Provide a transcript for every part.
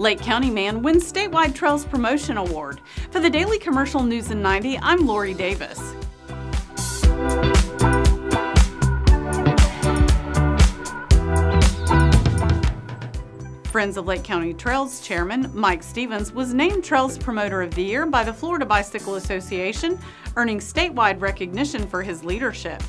Lake County man wins Statewide Trails Promotion Award. For the Daily Commercial News in 90, I'm Lori Davis. Friends of Lake County Trails Chairman Mike Stevens was named Trails Promoter of the Year by the Florida Bicycle Association, earning statewide recognition for his leadership.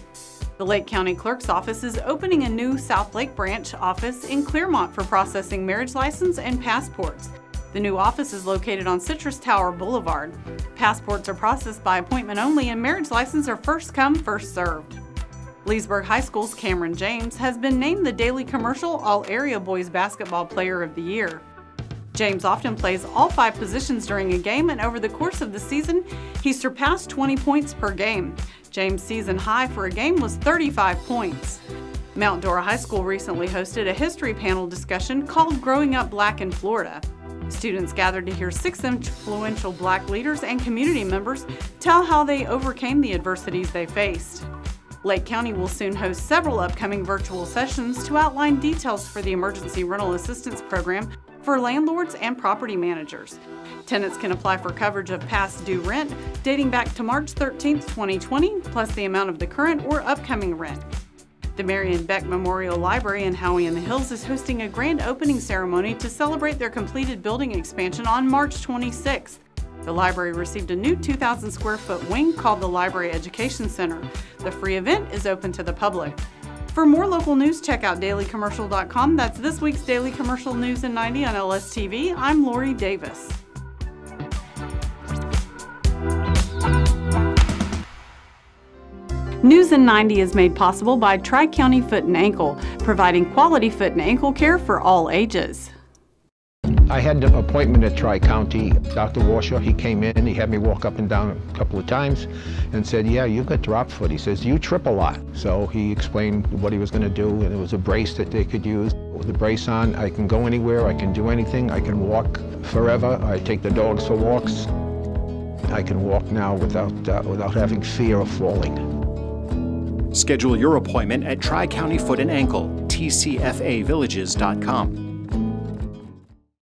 The Lake County Clerk's Office is opening a new South Lake branch office in Clearmont for processing marriage license and passports. The new office is located on Citrus Tower Boulevard. Passports are processed by appointment only, and marriage licenses are first come, first served. Leesburg High School's Cameron James has been named the Daily Commercial All-Area Boys Basketball Player of the Year. James often plays all 5 positions during a game, and over the course of the season, he surpassed 20 points per game. James' season high for a game was 35 points. Mount Dora High School recently hosted a history panel discussion called Growing Up Black in Florida. Students gathered to hear 6 influential Black leaders and community members tell how they overcame the adversities they faced. Lake County will soon host several upcoming virtual sessions to outline details for the Emergency Rental Assistance Program for landlords and property managers. Tenants can apply for coverage of past due rent dating back to March 13, 2020, plus the amount of the current or upcoming rent. The Marianne Beck Memorial Library in Howie in the Hills is hosting a grand opening ceremony to celebrate their completed building expansion on March 26th. The library received a new 2,000-square-foot wing called the Library Education Center. The free event is open to the public. For more local news, check out dailycommercial.com. That's this week's Daily Commercial News in 90 on LSTV. I'm Lori Davis. News in 90 is made possible by Tri-County Foot and Ankle, providing quality foot and ankle care for all ages. I had an appointment at Tri-County. Dr. Washer, he came in, he had me walk up and down a couple of times and said, yeah, you've got drop foot. He says, you trip a lot. So he explained what he was going to do, and it was a brace that they could use. With the brace on, I can go anywhere, I can do anything, I can walk forever. I take the dogs for walks. I can walk now without having fear of falling. Schedule your appointment at Tri-County Foot and Ankle, TCFAVillages.com.